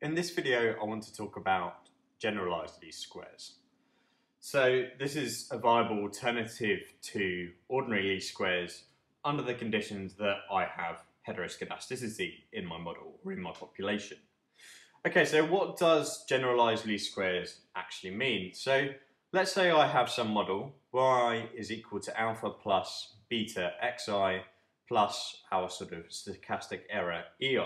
In this video, I want to talk about generalized least squares. So this is a viable alternative to ordinary least squares under the conditions that I have heteroscedasticity in my model or in my population. Okay, so what does generalized least squares actually mean? So let's say I have some model y is equal to alpha plus beta xi plus our sort of stochastic error ei.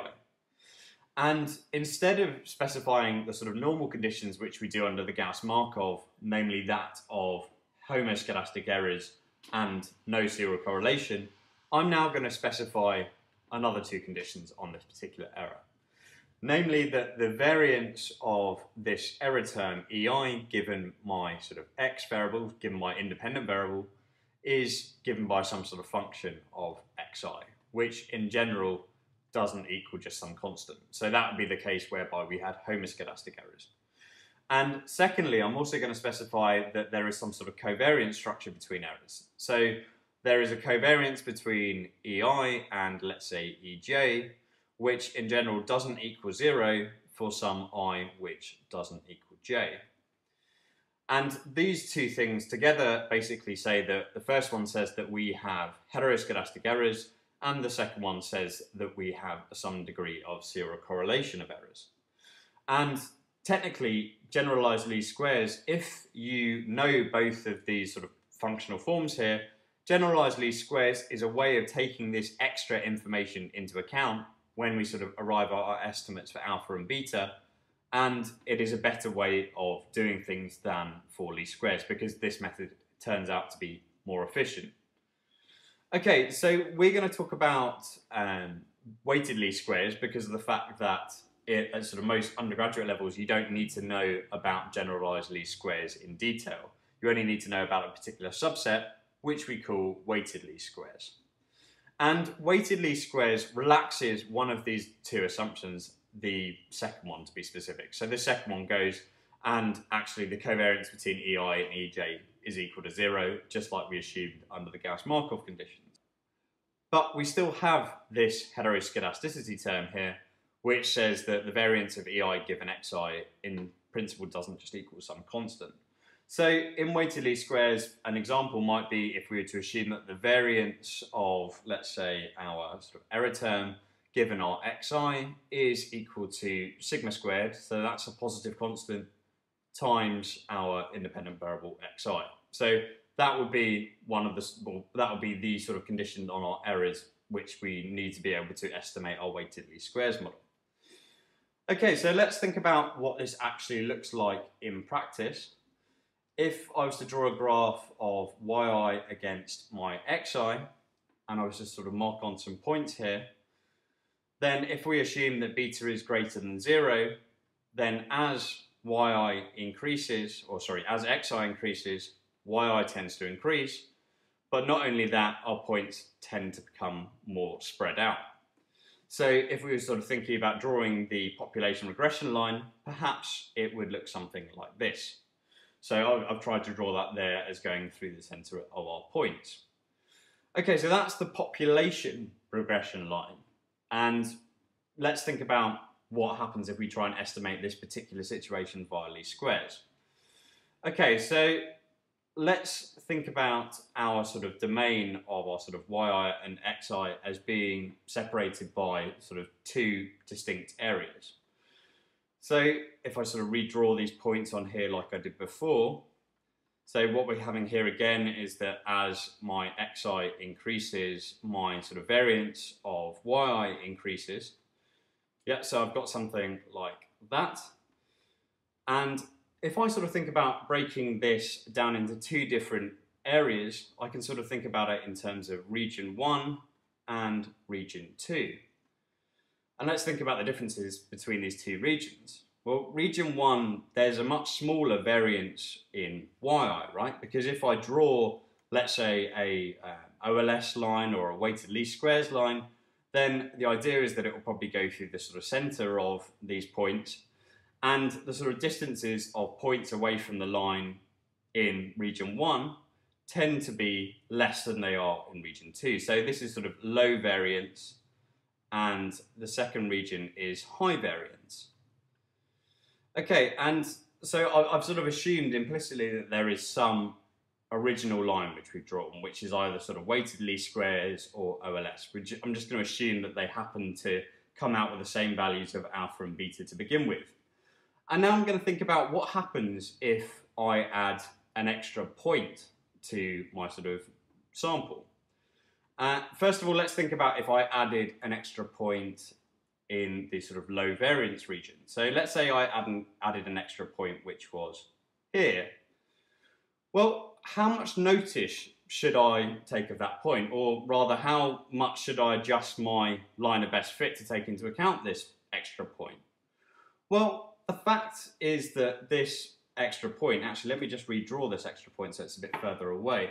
And instead of specifying the sort of normal conditions which we do under the Gauss-Markov, namely that of homoscedastic errors and no serial correlation, I'm now going to specify another two conditions on this particular error. Namely that the variance of this error term EI given my sort of x variable, given my independent variable, is given by some sort of function of xi, which in general doesn't equal just some constant. So that would be the case whereby we had homoscedastic errors. And secondly, I'm also going to specify that there is some sort of covariance structure between errors. So there is a covariance between EI and let's say EJ, which in general doesn't equal zero for some I which doesn't equal j. And these two things together basically say that the first one says that we have heteroscedastic errors, and the second one says that we have some degree of serial correlation of errors. And technically, generalized least squares, if you know both of these sort of functional forms here, generalized least squares is a way of taking this extra information into account when we sort of arrive at our estimates for alpha and beta, and it is a better way of doing things than for least squares because this method turns out to be more efficient. Okay, so we're going to talk about weighted least squares because of the fact that at sort of most undergraduate levels you don't need to know about generalized least squares in detail. You only need to know about a particular subset, which we call weighted least squares. And weighted least squares relaxes one of these two assumptions, the second one to be specific. So the second one goes, and actually the covariance between EI and EJ is equal to zero, just like we assumed under the Gauss-Markov conditions. But we still have this heteroscedasticity term here, which says that the variance of EI given xi in principle doesn't just equal some constant. So in weighted least squares, an example might be if we were to assume that the variance of, let's say, our sort of error term given our xi is equal to sigma squared, so that's a positive constant, times our independent variable xi. So that would be one of the, well, that would be the sort of condition on our errors which we need to be able to estimate our weighted least squares model. Okay, so let's think about what this actually looks like in practice. If I was to draw a graph of yi against my xi, and I was to sort of mark on some points here, then if we assume that beta is greater than zero, then as yi increases, or sorry, as xi increases, yi tends to increase, but not only that, our points tend to become more spread out. So if we were sort of thinking about drawing the population regression line, perhaps it would look something like this. So I've tried to draw that there as going through the center of our points. Okay, so that's the population regression line. And let's think about what happens if we try and estimate this particular situation via least squares. Okay, so let's think about our sort of domain of our sort of yi and xi as being separated by sort of two distinct areas. So if I sort of redraw these points on here like I did before, so what we're having here again is that as my xi increases, my sort of variance of yi increases. Yeah, so I've got something like that. And if I sort of think about breaking this down into two different areas, I can sort of think about it in terms of region 1 and region 2. And let's think about the differences between these two regions. Well, region 1, there's a much smaller variance in yi, right? Because if I draw, let's say, a OLS line or a weighted least squares line, then the idea is that it will probably go through the sort of center of these points, and the sort of distances of points away from the line in region 1 tend to be less than they are in region 2. So this is sort of low variance, and the second region is high variance. Okay, and so I've sort of assumed implicitly that there is some original line which we've drawn, which is either sort of weighted least squares or OLS. I'm just going to assume that they happen to come out with the same values of alpha and beta to begin with. And now I'm going to think about what happens if I add an extra point to my sort of sample. First of all, let's think about if I added an extra point in the sort of low variance region. So let's say I added an extra point which was here. Well, how much notice should I take of that point? Or rather, how much should I adjust my line of best fit to take into account this extra point? Well, the fact is that this extra point, actually let me just redraw this extra point so it's a bit further away.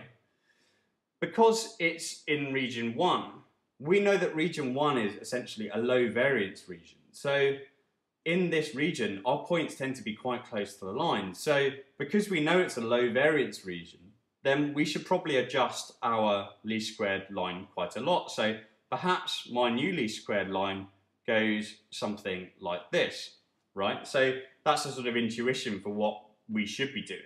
Because it's in region 1, we know that region 1 is essentially a low variance region. So in this region, our points tend to be quite close to the line. So because we know it's a low variance region, then we should probably adjust our least squared line quite a lot. So perhaps my new least squared line goes something like this, right? So that's a sort of intuition for what we should be doing.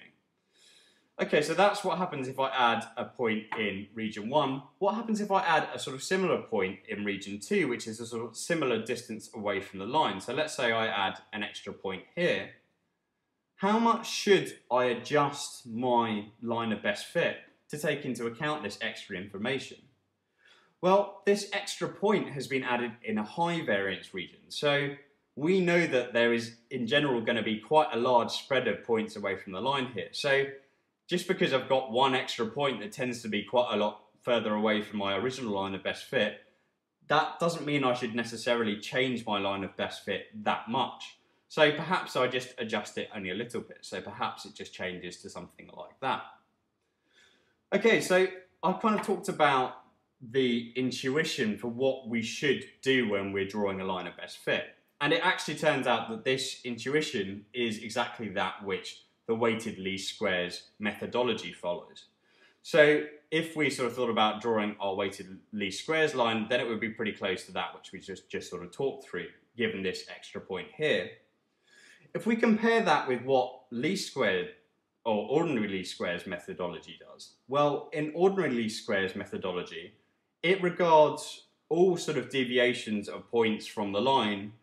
Okay, so that's what happens if I add a point in region 1. What happens if I add a sort of similar point in region 2, which is a sort of similar distance away from the line? So let's say I add an extra point here. How much should I adjust my line of best fit to take into account this extra information? Well, this extra point has been added in a high variance region. So we know that there is, in general, going to be quite a large spread of points away from the line here. So just because I've got one extra point that tends to be quite a lot further away from my original line of best fit, that doesn't mean I should necessarily change my line of best fit that much. So perhaps I just adjust it only a little bit. So perhaps it just changes to something like that. Okay, so I've kind of talked about the intuition for what we should do when we're drawing a line of best fit. And it actually turns out that this intuition is exactly that which the weighted least squares methodology follows. So if we sort of thought about drawing our weighted least squares line, then it would be pretty close to that which we just sort of talked through, given this extra point here. If we compare that with what least squared or ordinary least squares methodology does, well, in ordinary least squares methodology, it regards all sort of deviations of points from the line,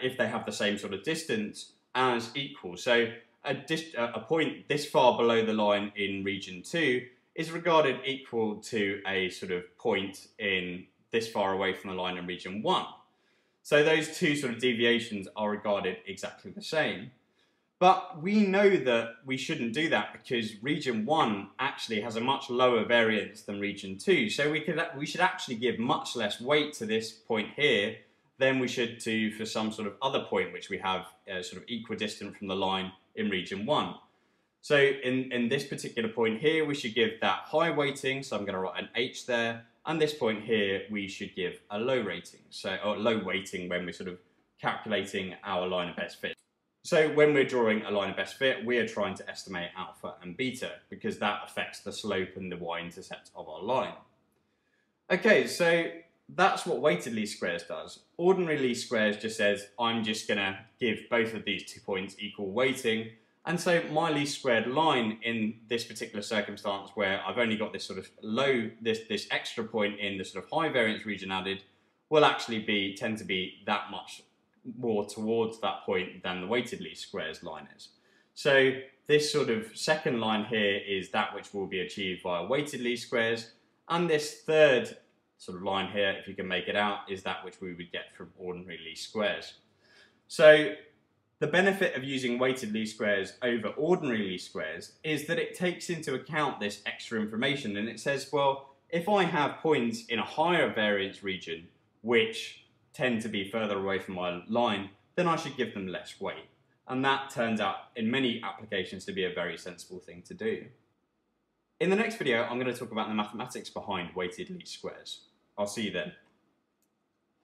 if they have the same sort of distance, as equal. So a point this far below the line in region 2 is regarded equal to a sort of point in this far away from the line in region 1. So those two sort of deviations are regarded exactly the same. But we know that we shouldn't do that because region 1 actually has a much lower variance than region 2. So we should actually give much less weight to this point here than we should do for some sort of other point which we have sort of equidistant from the line in region 1. So in this particular point here, we should give that high weighting, so I'm going to write an H there, and this point here we should give a low rating, so or low weighting when we're sort of calculating our line of best fit. So when we're drawing a line of best fit, we're trying to estimate alpha and beta because that affects the slope and the y-intercept of our line. Okay, so that's what weighted least squares does. Ordinary least squares just says, I'm just going to give both of these 2 points equal weighting. And so my least squared line in this particular circumstance where I've only got this sort of low, this extra point in the sort of high variance region added, will actually tend to be that much more towards that point than the weighted least squares line is. So this sort of second line here is that which will be achieved via weighted least squares. And this third sort of line here, if you can make it out, is that which we would get from ordinary least squares. So the benefit of using weighted least squares over ordinary least squares is that it takes into account this extra information, and it says, well, if I have points in a higher variance region which tend to be further away from my line, then I should give them less weight. And that turns out in many applications to be a very sensible thing to do. In the next video, I'm going to talk about the mathematics behind weighted least squares. I'll see you then.